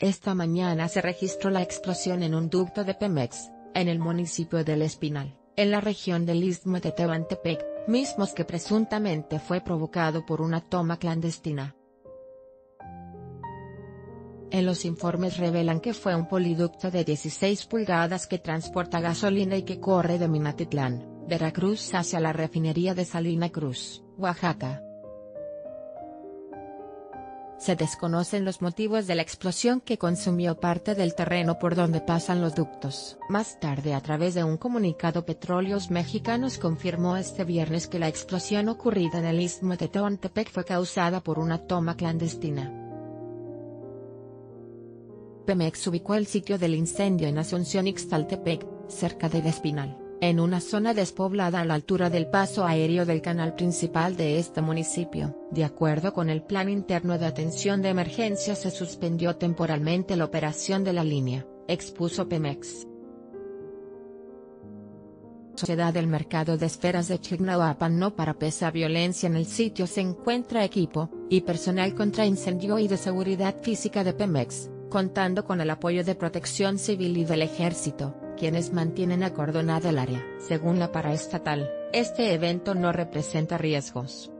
Esta mañana se registró la explosión en un ducto de Pemex, en el municipio del Espinal, en la región del Istmo de Tehuantepec, mismos que presuntamente fue provocado por una toma clandestina. En los informes revelan que fue un poliducto de 16 pulgadas que transporta gasolina y que corre de Minatitlán, Veracruz hacia la refinería de Salina Cruz, Oaxaca. Se desconocen los motivos de la explosión que consumió parte del terreno por donde pasan los ductos. Más tarde, a través de un comunicado, Petróleos Mexicanos confirmó este viernes que la explosión ocurrida en el Istmo de Tehuantepec fue causada por una toma clandestina. Pemex ubicó el sitio del incendio en Asunción Ixtaltepec, cerca del Espinal, en una zona despoblada a la altura del paso aéreo del canal principal de este municipio. De acuerdo con el Plan Interno de Atención de Emergencia, se suspendió temporalmente la operación de la línea, expuso Pemex. Sociedad del Mercado de Esferas de Chignahuapan no parapesa violencia en el sitio. Se encuentra equipo y personal contra incendio y de seguridad física de Pemex, contando con el apoyo de Protección Civil y del Ejército, quienes mantienen acordonada el área. Según la paraestatal, este evento no representa riesgos.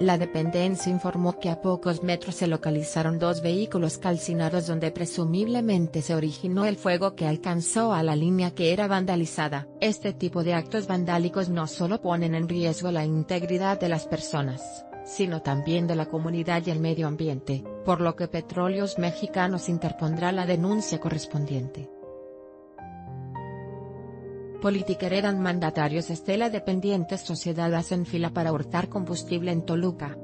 La dependencia informó que a pocos metros se localizaron dos vehículos calcinados donde presumiblemente se originó el fuego que alcanzó a la línea que era vandalizada. Este tipo de actos vandálicos no solo ponen en riesgo la integridad de las personas, sino también de la comunidad y el medio ambiente, por lo que Petróleos Mexicanos interpondrá la denuncia correspondiente. Politiqueredan mandatarios. Estela dependientes sociedad hacen fila para hurtar combustible en Toluca.